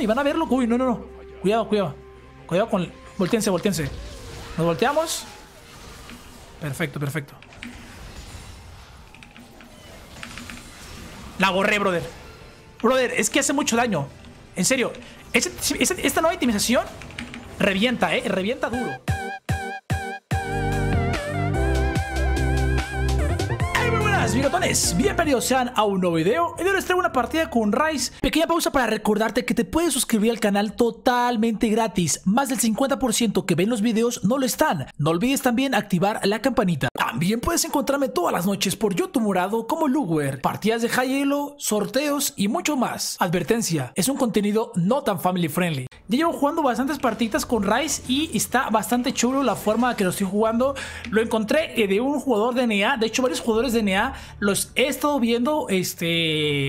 y van a verlo. Uy, no, no, no. Cuidado, cuidado. Cuidado con... Voltense, voltense. Nos volteamos. Perfecto, perfecto. La borré, brother. Brother, es que hace mucho daño. En serio. Esta nueva itemización revienta, revienta duro. Bigotones, bienvenidos sean a un nuevo video. Hoy les traigo una partida con Ryze. Pequeña pausa para recordarte que te puedes suscribir al canal totalmente gratis. Más del 50% que ven los videos no lo están. No olvides también activar la campanita. También puedes encontrarme todas las noches por YouTube Morado como Lukwer, partidas de high elo, sorteos y mucho más. Advertencia, es un contenido no tan family friendly. Ya llevo jugando bastantes partidas con Ryze y está bastante chulo la forma que lo estoy jugando. Lo encontré de un jugador de NA, de hecho varios jugadores de NA los he estado viendo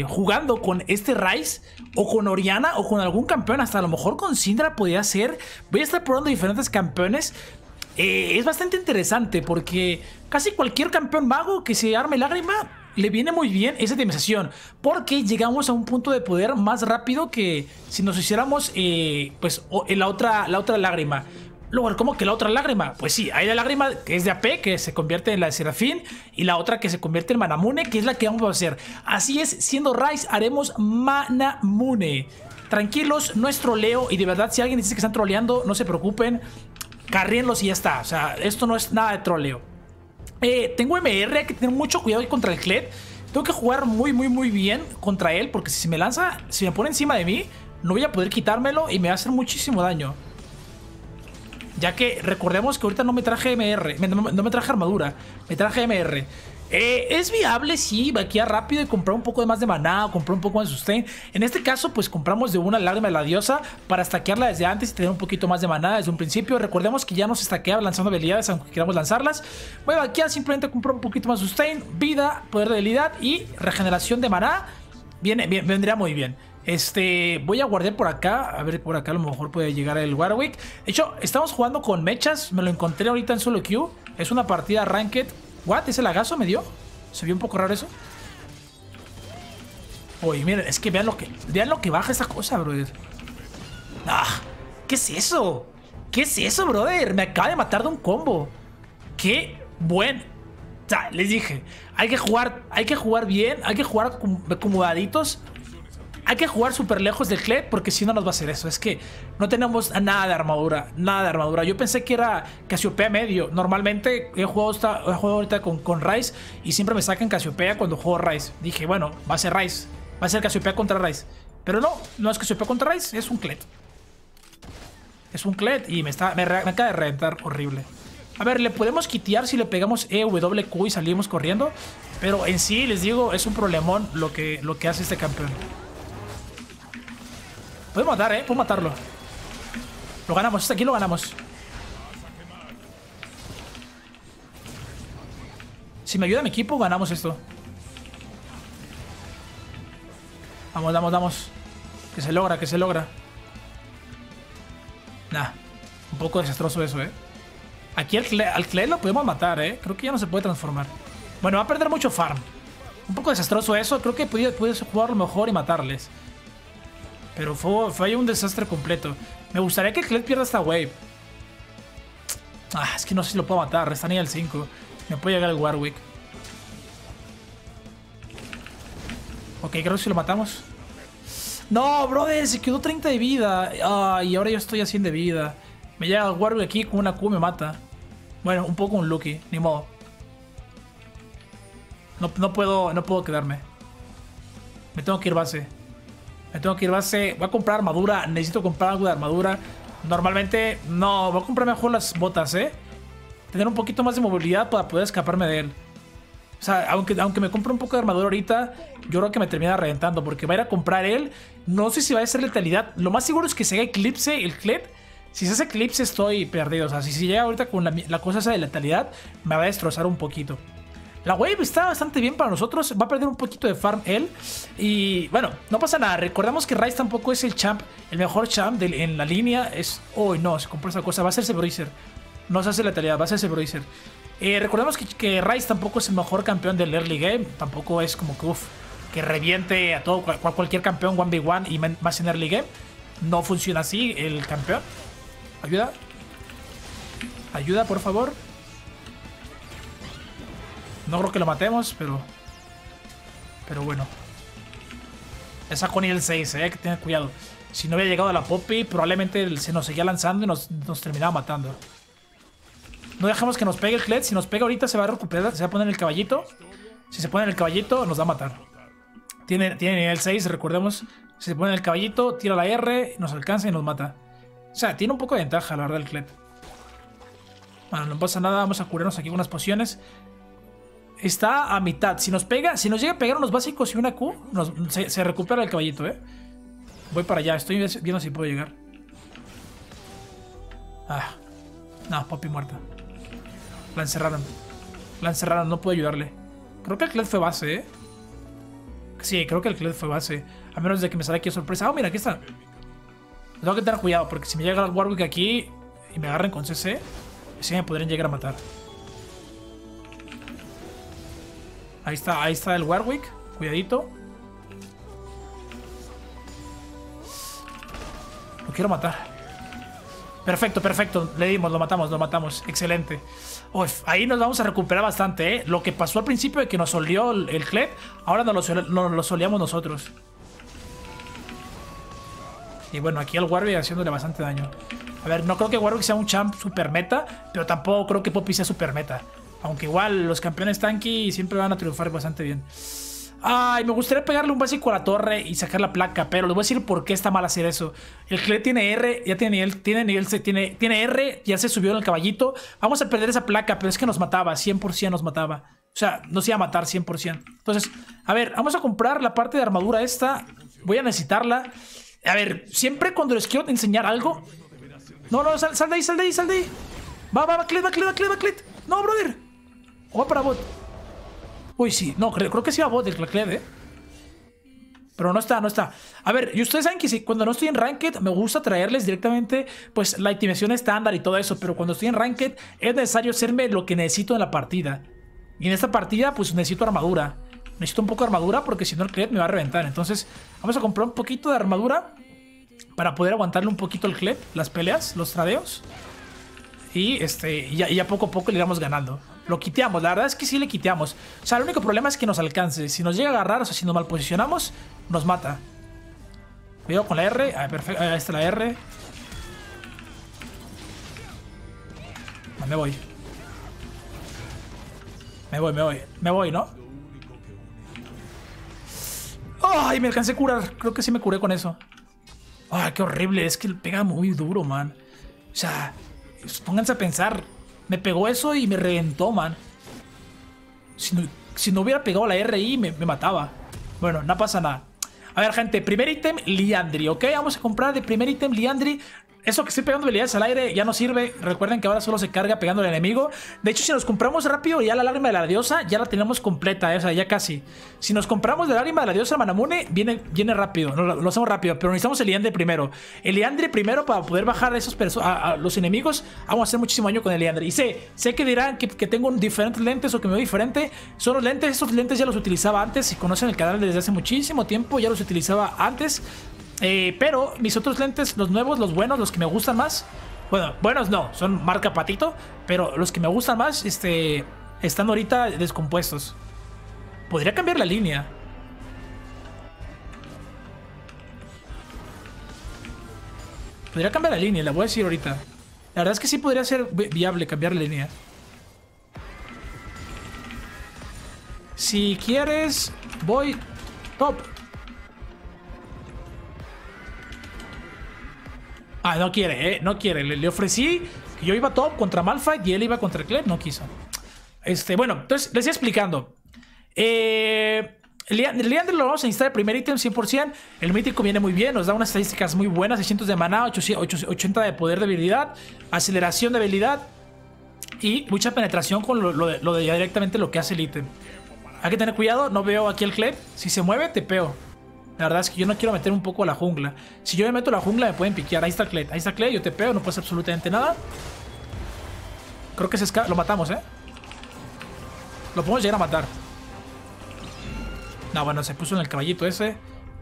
jugando con este Ryze o con Orianna o con algún campeón, hasta a lo mejor con Syndra podría ser. Voy a estar probando diferentes campeones. Es bastante interesante porque casi cualquier campeón mago que se arme lágrima le viene muy bien esa itemización, porque llegamos a un punto de poder más rápido que si nos hiciéramos pues la otra lágrima. Luego, ¿cómo que la otra lágrima? Pues sí, hay la lágrima que es de AP, que se convierte en la de Seraphine, y la otra que se convierte en Manamune, que es la que vamos a hacer. Así es, siendo Ryze haremos Manamune. Tranquilos, no es troleo, y de verdad si alguien dice que están troleando, no se preocupen, carríenlos y ya está. O sea, esto no es nada de troleo. Tengo MR, hay que tener mucho cuidado contra el Kled. Tengo que jugar muy bien contra él, porque si se me lanza, si me pone encima de mí, no voy a poder quitármelo y me va a hacer muchísimo daño. Ya que recordemos que ahorita no me traje MR, no me traje armadura, me traje MR. Es viable, sí, vaquear rápido y comprar un poco más de maná o comprar un poco más de sustain. En este caso, pues compramos de una lágrima de la diosa para stackearla desde antes y tener un poquito más de maná desde un principio. Recordemos que ya no se stackea lanzando habilidades aunque queramos lanzarlas. Voy a vaquear, simplemente comprar un poquito más de sustain, vida, poder de habilidad y regeneración de maná. Vendría muy bien. Voy a guardar por acá. A ver, por acá a lo mejor puede llegar el Warwick. De hecho, estamos jugando con mechas. Me lo encontré ahorita en solo queue. Es una partida ranked. What? ¿Ese lagazo me dio? Se vio un poco raro eso. Oye, miren, es que vean lo que baja esta cosa, brother. Ah, ¿qué es eso? ¿Qué es eso, brother? Me acaba de matar de un combo. Qué buen... O sea, les dije, hay que jugar bien, hay que jugar acomodaditos. Hay que jugar súper lejos del Kled, porque si no nos va a hacer eso. Es que no tenemos nada de armadura. Nada de armadura. Yo pensé que era Cassiopeia medio. Normalmente he jugado ahorita con Ryze y siempre me sacan Cassiopeia cuando juego Ryze. Dije, bueno, va a ser Ryze. Va a ser Cassiopeia contra Ryze. Pero no, no es Cassiopeia contra Ryze. Es un Kled. Es un Kled y me acaba de reventar horrible. A ver, le podemos quitear si le pegamos EWQ y salimos corriendo. Pero en sí, les digo, es un problemón lo que hace este campeón. Puedo matar, puedo matarlo. Lo ganamos, hasta aquí lo ganamos. Si me ayuda mi equipo, ganamos esto. Vamos, vamos, vamos. Que se logra, que se logra. Nah, un poco desastroso eso, Aquí al Kled lo podemos matar, Creo que ya no se puede transformar. Bueno, va a perder mucho farm. Un poco desastroso eso, creo que pudiese jugarlo mejor y matarles. Pero fue un desastre completo. Me gustaría que Kled pierda esta wave. Ah, es que no sé si lo puedo matar. Está ni al 5. Me puede llegar el Warwick. Ok, creo que si lo matamos. No, brother, se quedó 30 de vida. Ah, y ahora yo estoy a 100 de vida. Me llega el Warwick aquí con una Q y me mata. Bueno, un poco un lucky. Ni modo. No puedo quedarme. Me tengo que ir base. Me tengo que ir base. Voy a comprar armadura. Necesito comprar algo de armadura. Normalmente, no. Voy a comprar mejor las botas, Tener un poquito más de movilidad para poder escaparme de él. O sea, aunque me compre un poco de armadura ahorita, yo creo que me termina reventando. Porque va a ir a comprar él. No sé si va a ser letalidad. Lo más seguro es que se haga eclipse el Kled. Si se hace eclipse, estoy perdido. O sea, si llega ahorita con la cosa esa de letalidad, me va a destrozar un poquito. La wave está bastante bien para nosotros. Va a perder un poquito de farm él. Y bueno, no pasa nada. Recordamos que Ryze tampoco es el mejor champ en la línea. Es... Uy, no, se compró esa cosa. Va a ser Sebroiser. No se hace la tarea, va a ser Sebroiser. Recordemos que Ryze tampoco es el mejor campeón del early game. Tampoco es como que, uff, que reviente a todo cualquier campeón 1v1 y más en early game. No funciona así el campeón. Ayuda. Ayuda, por favor. No creo que lo matemos, pero bueno. Esa con el 6, que tengan cuidado. Si no había llegado a la Poppy, probablemente se nos seguía lanzando y nos terminaba matando. No dejemos que nos pegue el Kled. Si nos pega ahorita se va a recuperar, se va a poner en el caballito. Si se pone en el caballito, nos va a matar. Tiene nivel 6, recordemos. Si se pone en el caballito, tira la R, nos alcanza y nos mata. O sea, tiene un poco de ventaja, la verdad, el Kled. Bueno, no pasa nada, vamos a curarnos aquí con unas pociones. Está a mitad. Si nos pega, si nos llega a pegar unos básicos y una Q, se recupera el caballito, Voy para allá, estoy viendo si puedo llegar. Ah, no, Poppy muerta. La encerraron. La encerraron, no puedo ayudarle. Creo que el Kled fue base, Sí, creo que el Kled fue base. A menos de que me salga aquí sorpresa. Ah, mira, aquí está. Tengo que tener cuidado porque si me llega el Warwick aquí y me agarran con CC, sí me podrían llegar a matar. Ahí está el Warwick. Cuidadito. Lo quiero matar. Perfecto, perfecto. Le dimos, lo matamos. Excelente. Uf, ahí nos vamos a recuperar bastante, Lo que pasó al principio de que nos solió el Kled, ahora nos lo soleamos nosotros. Y bueno, aquí al Warwick haciéndole bastante daño. A ver, no creo que Warwick sea un champ super meta, pero tampoco creo que Poppy sea super meta. Aunque igual los campeones tanky siempre van a triunfar bastante bien. Ay, me gustaría pegarle un básico a la torre y sacar la placa, pero les voy a decir por qué está mal hacer eso. El Kled tiene R, ya tiene R, ya se subió en el caballito. Vamos a perder esa placa, pero es que nos mataba, 100% nos mataba. O sea, nos iba a matar 100%. Entonces, a ver, vamos a comprar la parte de armadura esta. Voy a necesitarla. A ver, siempre cuando les quiero enseñar algo... No, no, sal de ahí. Va, Kled. No, brother. O va para bot. Uy, sí. No, creo que sí va bot el Kled, Pero no está. A ver, y ustedes saben que si, cuando no estoy en Ranked, me gusta traerles directamente, pues, la intimidación estándar y todo eso. Pero cuando estoy en Ranked, es necesario hacerme lo que necesito en la partida. Y en esta partida, pues, necesito armadura. Necesito un poco de armadura porque si no el Kled me va a reventar. Entonces, vamos a comprar un poquito de armadura para poder aguantarle un poquito al Kled, las peleas, los tradeos. Y ya poco a poco le íbamos ganando. Lo quiteamos, la verdad es que sí le quiteamos. O sea, el único problema es que nos alcance. Si nos llega a agarrar, o sea, si nos mal posicionamos, nos mata. Cuidado con la R. Ah, perfecto. Ahí está la R. Ah, me voy, ¿no? Ay, me alcancé a curar. Creo que sí me curé con eso. Ay, qué horrible. Es que pega muy duro, man. O sea... Pónganse a pensar. Me pegó eso y me reventó, man. Si no hubiera pegado la RI, me mataba. Bueno, no pasa nada. A ver, gente, primer ítem, Liandry, Vamos a comprar de primer ítem, Liandry. Eso que estoy pegando habilidades al aire ya no sirve. Recuerden que ahora solo se carga pegando al enemigo. De hecho, si nos compramos rápido ya la lágrima de la diosa, ya la tenemos completa, o sea, ya casi. Si nos compramos la lágrima de la diosa Manamune, viene rápido, lo hacemos rápido. Pero necesitamos el Liandry primero. El Liandry primero para poder bajar a los enemigos. Vamos a hacer muchísimo daño con el Liandry. Y sé que dirán que tengo diferentes lentes o que me veo diferente. Son los lentes, esos lentes ya los utilizaba antes. Si conocen el canal desde hace muchísimo tiempo, ya los utilizaba antes. Pero mis otros lentes, los nuevos, los buenos, los que me gustan más. Bueno, buenos no, son marca Patito. Pero los que me gustan más, están ahorita descompuestos. Podría cambiar la línea. La voy a decir ahorita. La verdad es que sí podría ser viable cambiar la línea. Si quieres, voy top. Ah, no quiere, no quiere. Le ofrecí que yo iba top contra Malphite y él iba contra Kled, no quiso. Bueno, entonces les estoy explicando. Liandry lo vamos a instalar el primer ítem 100%. El mítico viene muy bien, nos da unas estadísticas muy buenas: 600 de maná, 80 de poder de habilidad, aceleración de habilidad y mucha penetración con lo de ya directamente lo que hace el ítem. Hay que tener cuidado, no veo aquí el Kled. Si se mueve, te peo. La verdad es que yo no quiero meter un poco a la jungla. Si yo me meto a la jungla me pueden piquear. Ahí está Kled, yo te pego, no pasa absolutamente nada. Creo que se escapa. Lo matamos, Lo podemos llegar a matar. No, bueno, se puso en el caballito ese.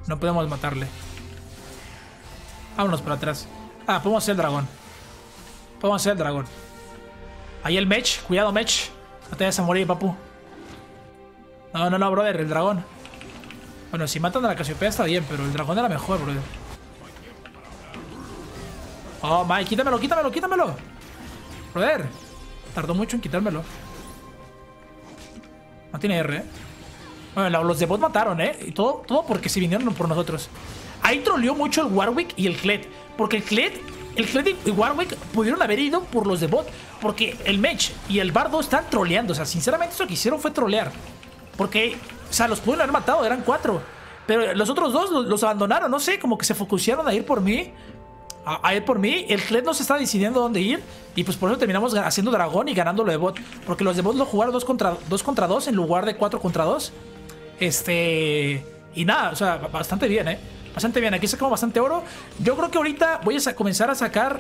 No podemos matarle. Vámonos para atrás. Ah, podemos hacer el dragón. Podemos hacer el dragón. Ahí el mech. Cuidado, mech. No te vayas a morir, papu. No, no, no, brother. El dragón. Bueno, si matan a la Cassiopeia está bien, pero el dragón era mejor, brother. Oh, my. Quítamelo, quítamelo, quítamelo. Brother. Tardó mucho en quitármelo. No tiene R, ¿eh? Bueno, los de bot mataron, ¿eh? Y todo porque se vinieron por nosotros. Ahí troleó mucho el Warwick y el Kled. Porque el Kled y Warwick pudieron haber ido por los de bot. Porque el Mech y el Bardo están troleando. O sea, sinceramente, eso que hicieron fue trolear. Porque, o sea, los pudieron haber matado. Eran 4. Pero los otros dos los abandonaron. No sé, como que se focusaron a ir por mí. A ir por mí. El Kled no se está decidiendo dónde ir. Y pues por eso terminamos haciendo dragón y ganando lo de bot. Porque los de bot lo jugaron 2 contra 2 en lugar de 4 contra 2. Y nada, o sea, bastante bien, ¿eh? Bastante bien, aquí sacamos bastante oro. Yo creo que ahorita voy a comenzar a sacar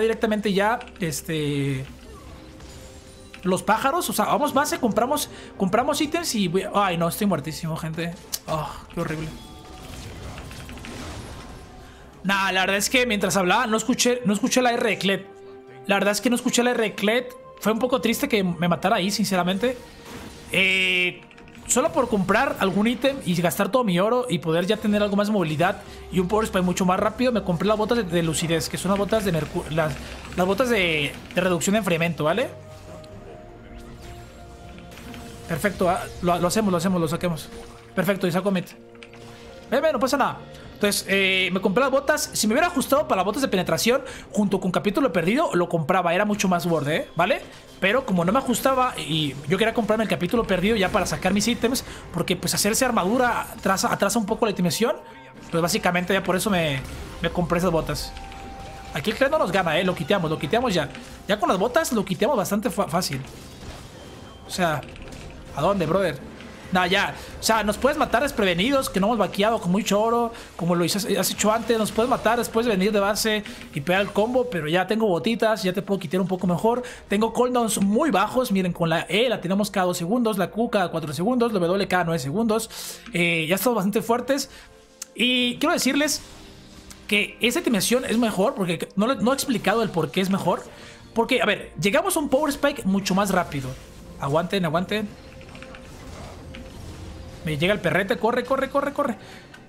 directamente ya, los pájaros. O sea, vamos base, compramos ítems y voy... Ay, no, estoy muertísimo, gente. Oh, qué horrible. Nah, la verdad es que mientras hablaba no escuché la R de Kled. La verdad es que no escuché la R de Kled. Fue un poco triste que me matara ahí, sinceramente. Solo por comprar algún ítem y gastar todo mi oro y poder ya tener algo más de movilidad y un power spy mucho más rápido, me compré las botas de lucidez, que son las botas de mercurio, las botas de reducción de enfriamiento, ¿vale? Perfecto, lo saquemos. Perfecto, y saco mit. No pasa nada. Entonces, me compré las botas. Si me hubiera ajustado para las botas de penetración junto con capítulo perdido, lo compraba. Era mucho más borde, ¿vale? Pero como no me ajustaba y yo quería comprarme el capítulo perdido ya para sacar mis ítems, porque pues hacerse armadura atrasa un poco la itimación, pues básicamente ya por eso me compré esas botas. Aquí el Kled no nos gana, lo quiteamos ya. Ya con las botas lo quiteamos bastante fácil. O sea, ¿a dónde, brother? Nah, ya. O sea, nos puedes matar desprevenidos, que no hemos vaqueado con mucho oro, como lo has hecho antes. Nos puedes matar después de venir de base y pegar el combo, pero ya tengo botitas, ya te puedo quitar un poco mejor. Tengo cooldowns muy bajos. Miren, con la E la tenemos cada 2 segundos, la Q cada 4 segundos, la W cada 9 segundos. Ya estamos bastante fuertes. Y quiero decirles que esta estimación es mejor, porque no he explicado el por qué es mejor. Porque, a ver, llegamos a un power spike mucho más rápido. Aguanten, aguanten. Me llega el perrete, corre.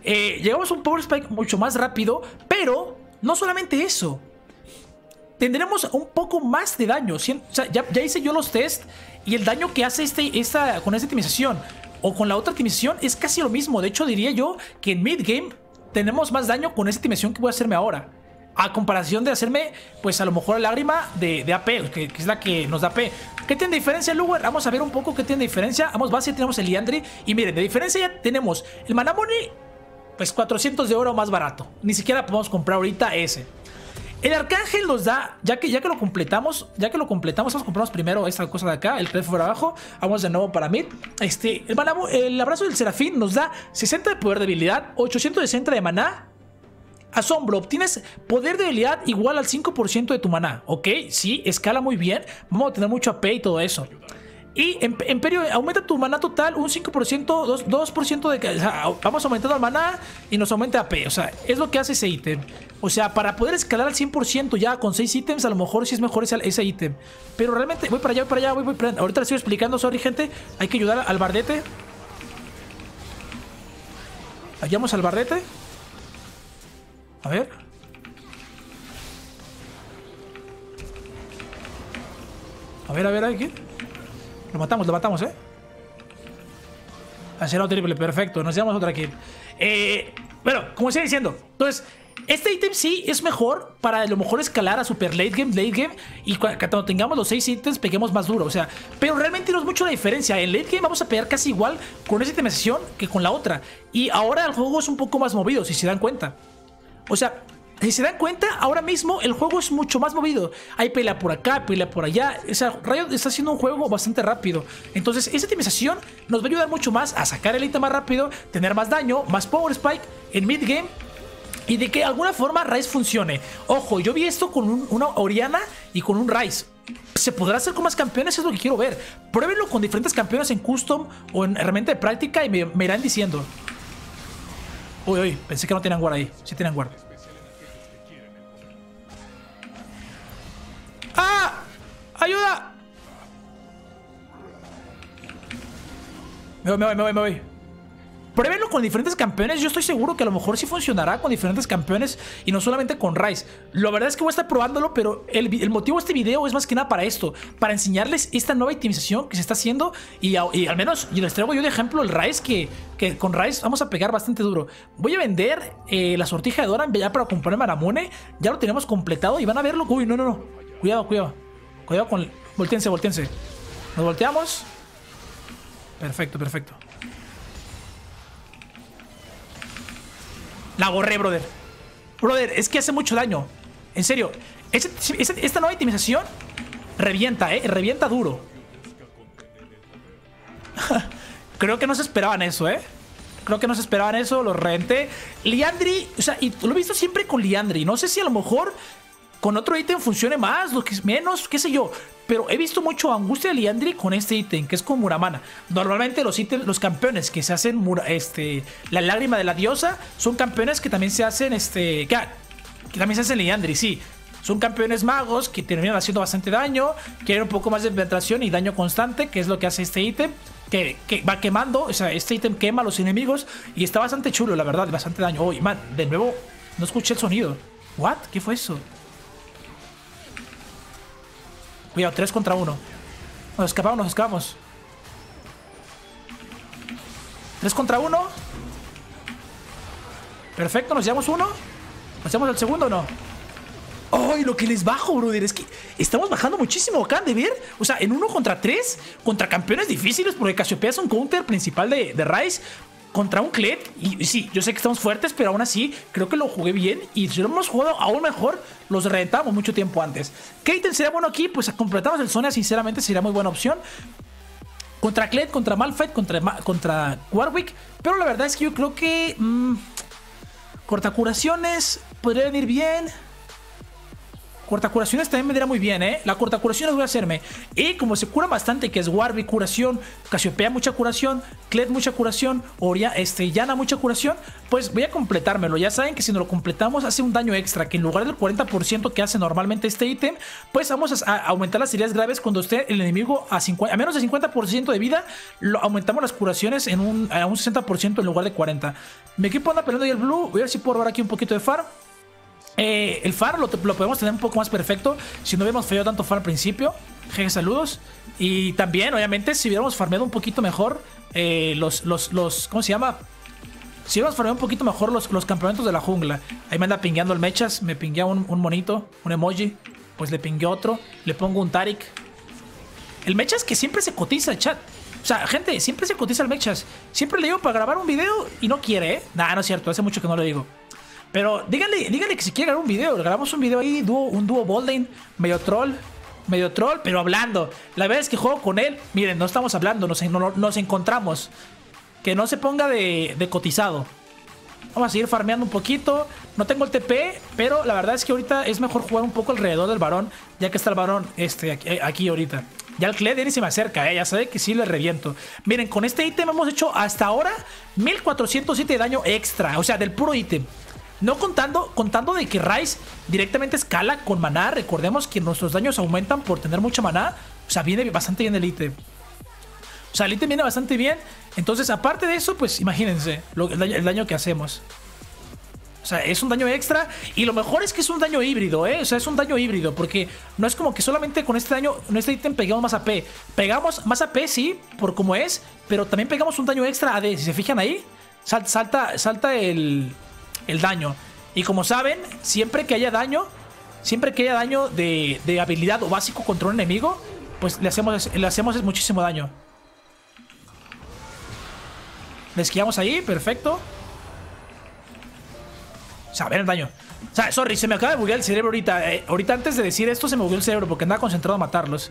Llegamos a un power spike mucho más rápido, pero no solamente eso. Tendremos un poco más de daño. O sea, ya hice yo los test y el daño que hace con esta optimización o con la otra optimización es casi lo mismo. De hecho, diría yo que en mid-game tenemos más daño con esta optimización que voy a hacerme ahora. A comparación de hacerme, pues a lo mejor lágrima de AP, que es la que nos da AP. ¿Qué tiene diferencia, Lukwer? Vamos a ver un poco qué tiene diferencia. Vamos base, tenemos el Liandry. Y miren, de diferencia ya tenemos el Manamune, pues 400 de oro más barato. Ni siquiera podemos comprar ahorita ese. El Arcángel nos da, ya que lo completamos, vamos a comprarnos primero esta cosa de acá, el Kled por abajo, vamos de nuevo para mid. El abrazo del Seraphine nos da 60 de poder de habilidad, 860 de maná. Asombro, obtienes poder de habilidad igual al 5% de tu maná. Ok, sí, escala muy bien. Vamos a tener mucho AP y todo eso. Y Imperio, aumenta tu maná total un 5%, 2% de... O sea, vamos aumentando el maná y nos aumenta AP. O sea, es lo que hace ese ítem. O sea, para poder escalar al 100% ya con 6 ítems, a lo mejor sí es mejor ese ítem. Pero realmente, voy para allá. Ahorita les estoy explicando, sorry, gente. Hay que ayudar al bardete. Ayudamos al bardete. A ver. A ver. Lo matamos, ¿eh? Ha sido triple, perfecto. Nos llevamos otra kill. Bueno, como estoy diciendo. Entonces, este ítem sí es mejor para a lo mejor escalar a super late game. Y cuando tengamos los 6 ítems, peguemos más duro. O sea, pero realmente no es mucho la diferencia. En late game vamos a pegar casi igual con esa itemización que con la otra. Y ahora el juego es un poco más movido, si se dan cuenta. O sea, si se dan cuenta, ahora mismo el juego es mucho más movido. Hay pelea por acá, pelea por allá. O sea, Riot está haciendo un juego bastante rápido. Entonces, esa optimización nos va a ayudar mucho más a sacar el ítem más rápido, tener más daño, más power spike en mid game. Y de que de alguna forma Ryze funcione. Ojo, yo vi esto con una Orianna y con un Ryze. ¿Se podrá hacer con más campeones? Es lo que quiero ver. Pruébenlo con diferentes campeones en custom o en herramienta de práctica y me irán diciendo. Uy, pensé que no tenían guard ahí. Sí tenían guard. ¡Ayuda! Me voy. Pruébenlo con diferentes campeones. Yo estoy seguro que a lo mejor sí funcionará con diferentes campeones y no solamente con Ryze. La verdad es que voy a estar probándolo, pero el motivo de este video es más que nada para esto, para enseñarles esta nueva itemización que se está haciendo. Y al menos y les traigo yo de ejemplo el Ryze, que con Ryze vamos a pegar bastante duro. Voy a vender la sortija de Doran ya para comprar Manamune. Ya lo tenemos completado y van a verlo. Uy, no. Cuidado con... Voltéense. Nos volteamos. Perfecto. La borré, brother. Brother, es que hace mucho daño. En serio, esta nueva itemización revienta, revienta duro. Creo que no se esperaban eso, lo reventé. Liandry, o sea, y lo he visto siempre con Liandry. No sé si a lo mejor con otro ítem funcione más, lo que es menos, qué sé yo. Pero he visto mucho angustia de Liandry con este ítem, que es con Muramana. Normalmente los ítems, los campeones que se hacen la lágrima de la diosa, son campeones que también se hacen que también se hacen Liandry, sí. Son campeones magos que terminan haciendo bastante daño, quieren un poco más de penetración y daño constante, que es lo que hace este ítem, que va quemando. O sea, este ítem quema a los enemigos y está bastante chulo, la verdad, bastante daño. Uy, man, de nuevo no escuché el sonido. ¿What? ¿Qué fue eso? Cuidado, 3 contra 1. Nos escapamos. 3 contra 1. Perfecto, nos llevamos uno. ¿Nos llevamos el segundo o no? ¡Ay, lo que les bajo, brother! Es que estamos bajando muchísimo acá, de ver. O sea, en 1 contra 3, contra campeones difíciles, porque Cassiopeia es un counter principal de Ryze, contra un Kled. Y sí, yo sé que estamos fuertes, pero aún así creo que lo jugué bien. Y si lo hemos jugado aún mejor, los reventamos mucho tiempo antes. ¿Qué ítem sería bueno aquí? Pues completamos el zona, sinceramente sería muy buena opción. Contra Kled, contra Malphite, contra Warwick. Pero la verdad es que yo creo que cortacuraciones podría venir bien. Cortacuraciones también me dirá muy bien, La cortacuración voy a hacerme. Y como se cura bastante, que es Warwick, curación, Cassiopeia, mucha curación, Kled, mucha curación, Orianna, mucha curación, pues voy a completármelo. Ya saben que si nos lo completamos hace un daño extra, que en lugar del 40% que hace normalmente este ítem, pues vamos a aumentar las heridas graves cuando esté el enemigo a menos de 50% de vida. Aumentamos las curaciones a un 60% en lugar de 40%. Mi equipo anda peleando y el blue. Voy a ver si puedo robar aquí un poquito de farm. El farm lo podemos tener un poco más perfecto si no hubiéramos fallado tanto farm al principio. Jeje, saludos. Y también, obviamente, si hubiéramos farmeado un poquito mejor ¿cómo se llama? Si hubiéramos farmeado un poquito mejor los campamentos de la jungla. Ahí me anda pingueando el Mechas. Me pinguea un monito, un emoji. Pues le pingueo otro. Le pongo un Tarik. El Mechas que siempre se cotiza, chat. O sea, gente, siempre se cotiza el Mechas. Siempre le digo para grabar un video y no quiere, Nah, no es cierto. Hace mucho que no lo digo. Pero díganle que si quiere grabar un video, grabamos un video ahí, un dúo Bolden, medio troll, pero hablando. La verdad es que juego con él, miren, no estamos hablando, nos encontramos. Que no se ponga de cotizado. Vamos a seguir farmeando un poquito. No tengo el TP, pero la verdad es que ahorita es mejor jugar un poco alrededor del varón, ya que está el varón aquí ahorita. Ya el Kled ni se me acerca, ya sabe que sí le reviento. Miren, con este ítem hemos hecho hasta ahora 1407 de daño extra, o sea, del puro ítem. No contando de que Ryze directamente escala con maná. Recordemos que nuestros daños aumentan por tener mucha maná. O sea, viene bastante bien el ítem. O sea, el ítem viene bastante bien. Entonces, aparte de eso, pues imagínense el daño que hacemos. O sea, es un daño extra. Y lo mejor es que es un daño híbrido, O sea, es un daño híbrido. Porque no es como que solamente con este daño, con este ítem pegamos más AP. Pegamos más AP, sí, por como es. Pero también pegamos un daño extra AD. Si se fijan ahí, salta el daño. Y como saben, siempre que haya daño de habilidad o básico contra un enemigo, pues le hacemos muchísimo daño. Le esquivamos ahí, perfecto. O sea, ven el daño. O sea, sorry, se me acaba de buguear el cerebro ahorita. Ahorita antes de decir esto se me bugueó el cerebro porque andaba concentrado en matarlos.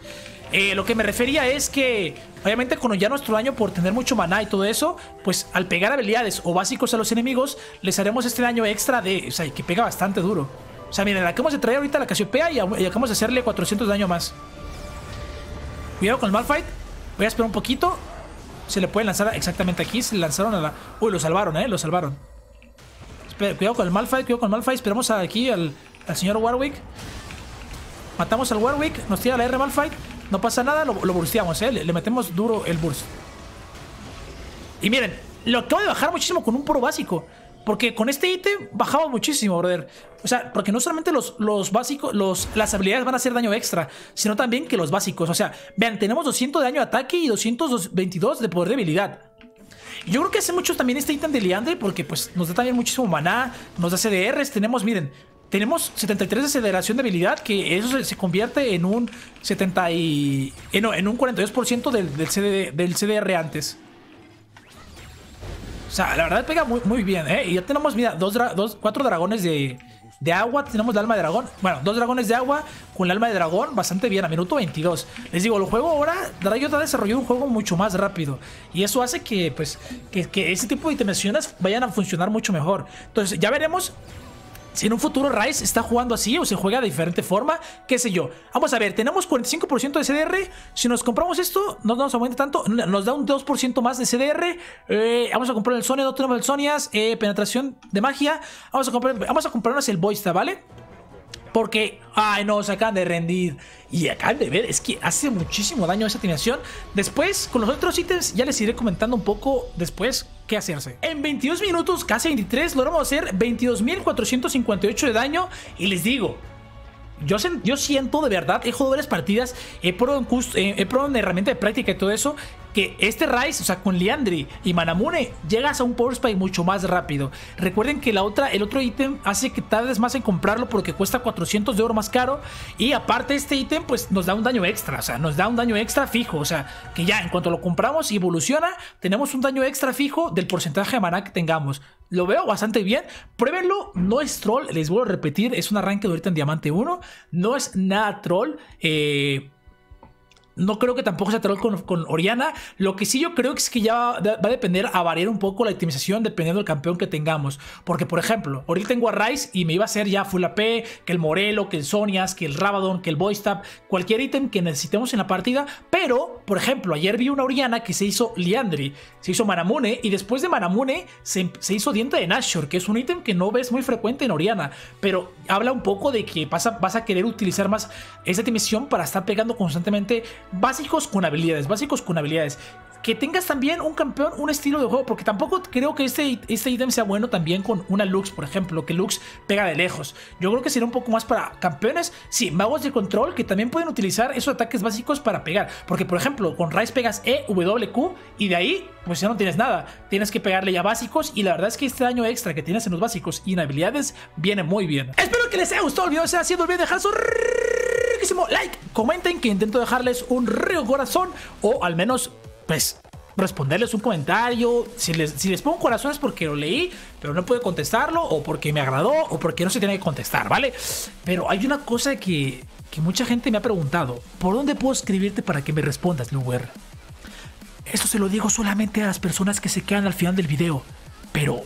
Lo que me refería es que, obviamente, cuando ya nuestro daño por tener mucho maná y todo eso, pues al pegar habilidades o básicos a los enemigos, les haremos este daño extra o sea, que pega bastante duro. O sea, miren, acabamos de traer ahorita la Cassiopeia y acabamos de hacerle 400 de daño más. Cuidado con el Malphite. Voy a esperar un poquito. Se le puede lanzar exactamente aquí. Se le lanzaron a la... Uy, lo salvaron, lo salvaron. Cuidado con el Malphite, esperamos aquí al señor Warwick. Matamos al Warwick. Nos tira la R Malphite. No pasa nada. Lo bursteamos, ¿eh? Le metemos duro el burst. Y miren, lo acabo de bajar muchísimo con un puro básico. Porque con este ítem bajamos muchísimo, brother. O sea, porque no solamente los básicos, las habilidades van a hacer daño extra, sino también que los básicos. O sea, vean, tenemos 200 de daño de ataque y 222 de poder de habilidad. Yo creo que hace mucho también este ítem de Liandry, porque pues nos da también muchísimo maná, nos da CDRs, tenemos, miren, tenemos 73 de aceleración de habilidad, que eso se convierte en un 42% del CDR antes. O sea, la verdad pega muy, muy bien, ¿eh? Y ya tenemos, mira, cuatro dragones de agua. Tenemos el alma de dragón. Bueno, dos dragones de agua con el alma de dragón. Bastante bien, a minuto 22. Les digo, el juego ahora, Riot ha desarrollado un juego mucho más rápido. Y eso hace que, pues, que ese tipo de intervenciones vayan a funcionar mucho mejor. Entonces, ya veremos si en un futuro Ryze está jugando así o se juega de diferente forma, qué sé yo. Vamos a ver, tenemos 45% de CDR. Si nos compramos esto, no nos aumenta tanto. Nos da un 2% más de CDR. Vamos a comprar el Sonia, no tenemos el Sonias. Penetración de magia. Vamos a comprarnos el Boystab, ¿vale? Porque, ay no, se acaban de rendir. Y acaban de ver, es que hace muchísimo daño esa atinación. Después, con los otros ítems, ya les iré comentando un poco después qué hacerse. En 22 minutos, casi 23, logramos hacer 22.458 de daño. Y les digo, yo siento de verdad, he jugado varias partidas, he probado en herramienta de práctica y todo eso, que este Ryze, o sea, con Liandry y Manamune, llegas a un Power Spike mucho más rápido. Recuerden que el otro ítem hace que tardes más en comprarlo porque cuesta 400 de oro más caro. Y aparte este ítem, pues nos da un daño extra, o sea, nos da un daño extra fijo. O sea, que ya en cuanto lo compramos y evoluciona, tenemos un daño extra fijo del porcentaje de maná que tengamos. Lo veo bastante bien, pruébenlo, no es troll, les vuelvo a repetir, es un arranque de ahorita en Diamante 1, no es nada troll, no creo que tampoco sea troll con Orianna. Lo que sí yo creo es que ya va a depender, a variar un poco la optimización dependiendo del campeón que tengamos, porque por ejemplo, ahorita tengo a Ryze y me iba a hacer ya full AP, que el Morelo, que el Sonias, que el Rabadon, que el Boystab, cualquier ítem que necesitemos en la partida, pero... Por ejemplo, ayer vi una Orianna que se hizo Liandry, se hizo Manamune y después de Manamune se hizo Diente de Nashor, que es un ítem que no ves muy frecuente en Orianna, pero habla un poco de que vas a querer utilizar más esa dimisión para estar pegando constantemente básicos con habilidades. Que tengas también un campeón, un estilo de juego, porque tampoco creo que este ítem sea bueno también con una Lux, por ejemplo, que Lux pega de lejos. Yo creo que será un poco más para campeones, sí, magos de control, que también pueden utilizar esos ataques básicos para pegar, porque por ejemplo, con Ryze pegas E, W, Q, y de ahí, pues ya no tienes nada, tienes que pegarle ya básicos, y la verdad es que este daño extra que tienes en los básicos y en habilidades, viene muy bien. Espero que les haya gustado el video, si ha sido, olviden dejar su... like, comenten, que intento dejarles un río corazón, o al menos... pues responderles un comentario, si les pongo corazones porque lo leí, pero no pude contestarlo, o porque me agradó, o porque no se tiene que contestar, ¿vale? Pero hay una cosa que mucha gente me ha preguntado, ¿por dónde puedo escribirte para que me respondas, Lukwer? Eso se lo digo solamente a las personas que se quedan al final del video, pero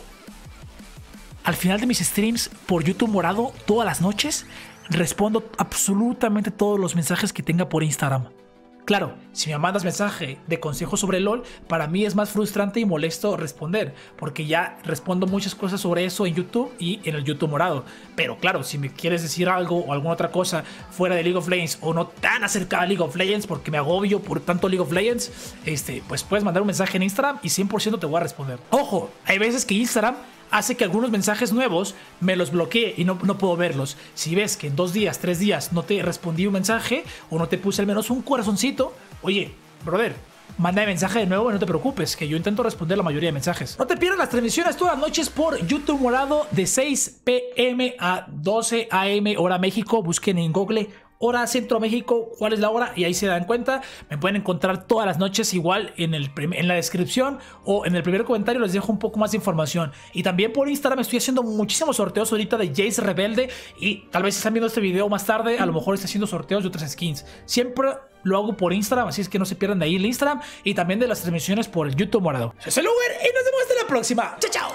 al final de mis streams por YouTube Morado, todas las noches, respondo absolutamente todos los mensajes que tenga por Instagram. Claro, si me mandas mensaje de consejos sobre LOL, para mí es más frustrante y molesto responder, porque ya respondo muchas cosas sobre eso en YouTube y en el YouTube Morado. Pero claro, si me quieres decir algo o alguna otra cosa fuera de League of Legends o no tan acercada a League of Legends, porque me agobio por tanto League of Legends, pues puedes mandar un mensaje en Instagram y 100% te voy a responder. Ojo, hay veces que Instagram hace que algunos mensajes nuevos me los bloquee y no puedo verlos. Si ves que en 2 días, 3 días no te respondí un mensaje o no te puse al menos un corazoncito, oye, brother, manda mensaje de nuevo y no te preocupes, que yo intento responder la mayoría de mensajes. No te pierdas las transmisiones todas las noches por YouTube Morado de 6 p.m. a 12 a.m. hora México. Busquen en Google hora Centro México, cuál es la hora, y ahí se dan cuenta. Me pueden encontrar todas las noches igual en la descripción o en el primer comentario les dejo un poco más de información. Y también por Instagram estoy haciendo muchísimos sorteos ahorita de Jace Rebelde, y tal vez están viendo este video más tarde, a lo mejor está haciendo sorteos de otras skins. Siempre lo hago por Instagram, así es que no se pierdan de ahí el Instagram y también de las transmisiones por el YouTube Morado. Soy Lukwer y nos vemos hasta la próxima. Chao, chao.